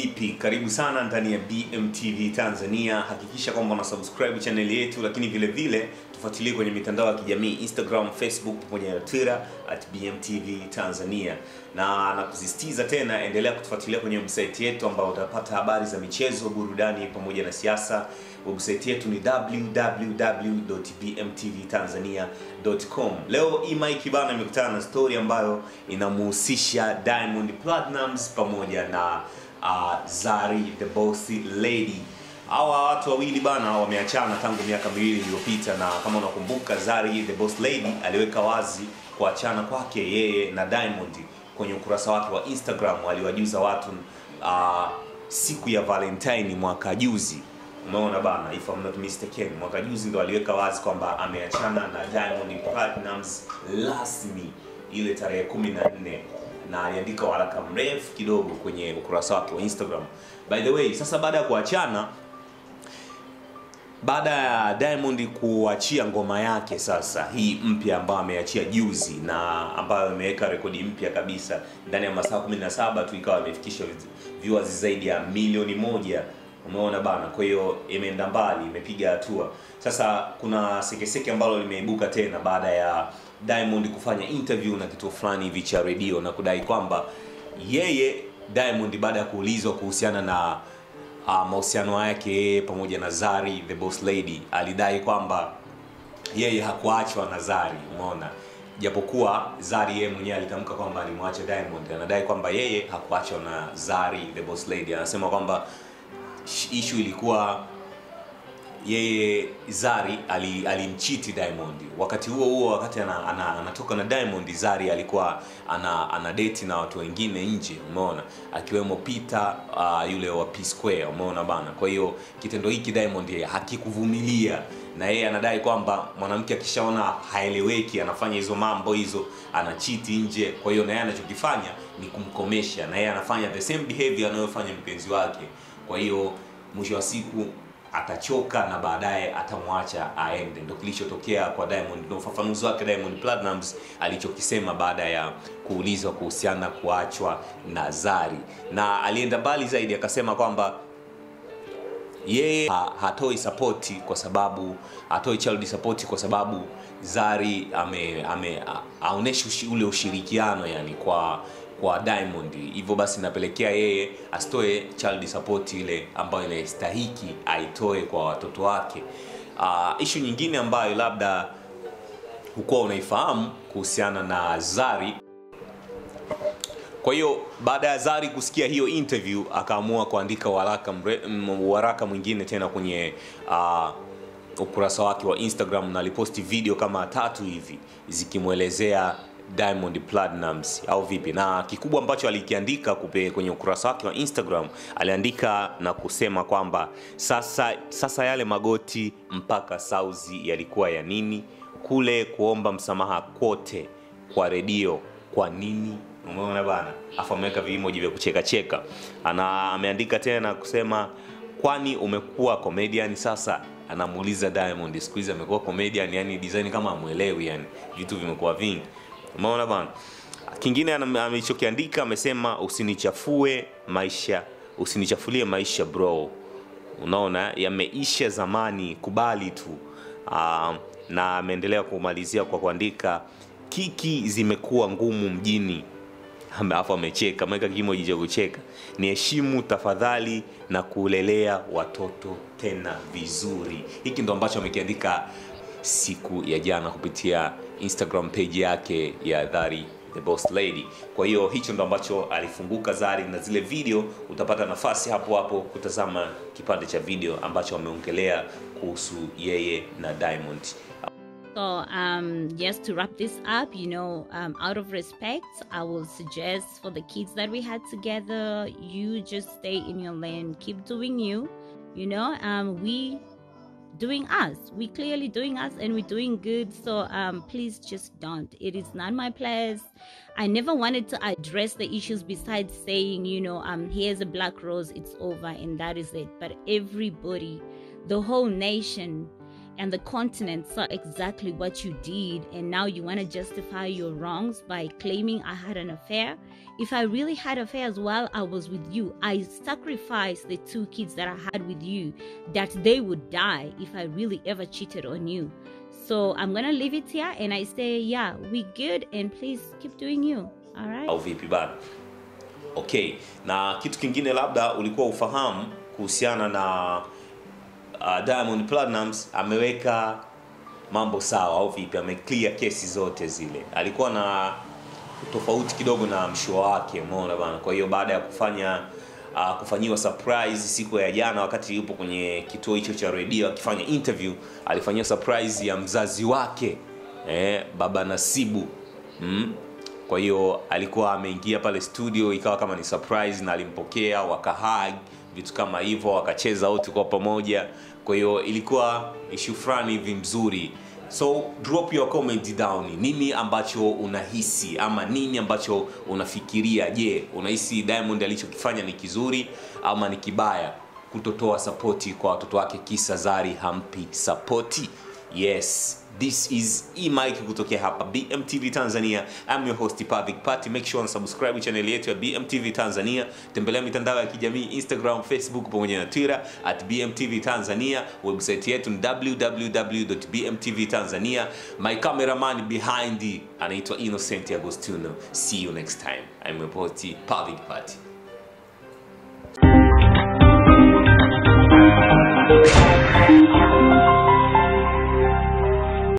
Vipi, karibu sana ndani ya BMTV Tanzania. Hakikisha kwamba una subscribe channel yetu, lakini vile vile tufuatilie kwenye mitandao ya kijamii Instagram, Facebook pamoja na Twitter @BMTV Tanzania. Na nakusisitiza tena, endelea kutufuatilia kwenye website yetu ambao utapata habari za michezo, burudani pamoja na siasa. Website yetu ni www.bmtvtanzania.com. Leo E-Mike bana amekutana na story ambayo inamhusisha Diamond Platnumz pamoja na Zari The Boss Lady. Hawa watu wawili bana wameachana tangu miaka miwili iliyopita, na kama unakumbuka Zari The Boss Lady aliweka wazi kuachana kwake yeye na Diamond kwenye ukurasa wake wa Instagram. Aliwajuza watu siku ya Valentine mwaka juzi. Umeona bana, if I'm not mistaken, mwaka juzi ndo aliweka wazi kwamba ameachana na Diamond Platnumz rasmi ile tarehe 14, na aliandika waraka mrefu kidogo kwenye ukurasa wake wa Instagram. By the way, sasa baada ya kuachana, baada ya Diamond kuachia ngoma yake sasa hii mpya ambayo ameachia juzi na ambayo imeweka rekodi mpya kabisa, ndani ya masaa 17 tu ikawa imefikisha viewers zaidi ya milioni 1. Umeona bana, kwa hiyo imeenda mbali, imepiga hatua. Sasa kuna sekeseke ambalo limeibuka tena baada ya Diamond kufanya interview na kitu fulani hivi cha radio, na kudai kwamba yeye Diamond baada ya kuulizwa kuhusiana na mahusiano yake pamoja na Zari The Boss Lady, alidai kwamba yeye hakuachwa na Zari. Umeona, japokuwa Zari yeye mwenyewe alitamka kwamba alimwacha Diamond, anadai kwamba yeye hakuachwa na Zari The Boss Lady. Anasema kwamba issue ilikuwa yeye Zari alimchiti Diamond. Wakati huo huo, wakati anatoka na Diamond, Zari alikuwa ana date na watu wengine nje, umeona, akiwemo Peter yule wa P Square, umeona bana. Kwa hiyo kitendo hiki Diamond yeye hakikuvumilia, na yeye anadai kwamba mwanamke akishaona haeleweki anafanya hizo mambo hizo, anachiti nje. Kwa hiyo na yeye anachokifanya ni kumkomesha, na yeye anafanya the same behavior anayofanya mpenzi wake. Kwa hiyo mwisho wa siku atachoka na baadaye atamwacha aende. Ndio kilichotokea kwa Diamond. Ndio ufafanuzi wake Diamond Platnumz alichokisema baada ya kuulizwa kuhusiana kuachwa na Zari. Na alienda mbali zaidi akasema kwamba yeye hatoi support, kwa sababu hatoi child support kwa sababu Zari aoneshi ule ushirikiano yani kwa Diamond. Hivyo basi napelekea yeye asitoe child support ile ambayo inastahiki aitoe kwa watoto wake. Issue nyingine ambayo labda hukuwa unaifahamu kuhusiana na Zari. Kwa hiyo baada ya Zari kusikia hiyo interview, akaamua kuandika waraka mwingine tena kwenye ukurasa wake wa Instagram, na aliposti video kama 3 hivi zikimwelezea Diamond Platnumz au vipi. Na kikubwa ambacho alikiandika kwenye ukurasa wake wa Instagram, aliandika na kusema kwamba sasa yale magoti mpaka sauzi yalikuwa ya nini? Kule kuomba msamaha kote kwa redio kwa nini? Umeona bana, afa ameweka vimoji vya kucheka cheka. Ana ameandika tena kusema, kwani umekuwa comedian sasa? Anamuuliza Diamond, siku hizi amekuwa comedian yani design kama amuelewi yani, vitu vimekuwa vingi. Umeona bana. Kingine alichokiandika amesema, usinichafulie maisha bro. Unaona, yameisha zamani, kubali tu. Na ameendelea kumalizia kwa kuandika, kiki zimekuwa ngumu mjini. Hapo amecheka, ameweka kimoji cha kucheka. Niheshimu tafadhali na kulelea watoto tena vizuri. Hiki ndo ambacho amekiandika siku ya jana kupitia Instagram page yake ya Zari The Boss Lady. Kwa hiyo hicho ndo ambacho alifunguka Zari, na zile video utapata nafasi hapo kutazama kipande cha video ambacho ameongelea kuhusu yeye na Diamond. So yes, to wrap this up, out of respect, I will suggest for the kids that we had together, you just stay in your lane, keep doing you, we doing us, we clearly doing us, and we're doing good. So please just don't. It is not my place. I never wanted to address the issues besides saying, here's a black rose, it's over, and that is it. But everybody, the whole nation, and the continent saw exactly what you did, and now you want to justify your wrongs by claiming I had an affair. If I really had affairs while I was with you, I sacrificed the 2 kids that I had with you, that they would die if I really ever cheated on you. So I'm going to leave it here, and I say, yeah, we good, and please keep doing you. All right? Okay. Na kitu kingine labda ulikuwa ufahamu kuhusiana na Diamond Platnumz ameweka mambo sawa au vipi, ameclear kesi zote zile. Alikuwa na tofauti kidogo na mshua wake, umeona bana. Kwa hiyo baada ya kufanyiwa surprise siku ya jana wakati yupo kwenye kituo hicho cha radio akifanya interview, alifanyia surprise ya mzazi wake, Baba Nasibu. Kwa hiyo alikuwa ameingia pale studio, ikawa kama ni surprise, na alimpokea, wakahag, vitu kama hivyo, wakacheza wote kwa pamoja. Kwa hiyo ilikuwa issue fulani hivi mzuri. So drop your comment down. Nini ambacho unahisi ama nini ambacho unafikiria? Je, unahisi Diamond alichokifanya ni kizuri ama ni kibaya? Kutotoa support kwa watoto wake kisa Zari hampi support. Yes, this is E-Mike Kutokehapa, BMTV Tanzania. I'm your host, Pavic Party. Make sure and subscribe channel yetu ya BMTV Tanzania. Tembelea mitandao ya kijamii, Instagram, Facebook pamoja na Twitter @BMTV Tanzania. Website yetu ni www.bmtvtanzania. My cameraman behind anaitwa Innocent Agostino. See you next time. I'm your host, Pavic Party.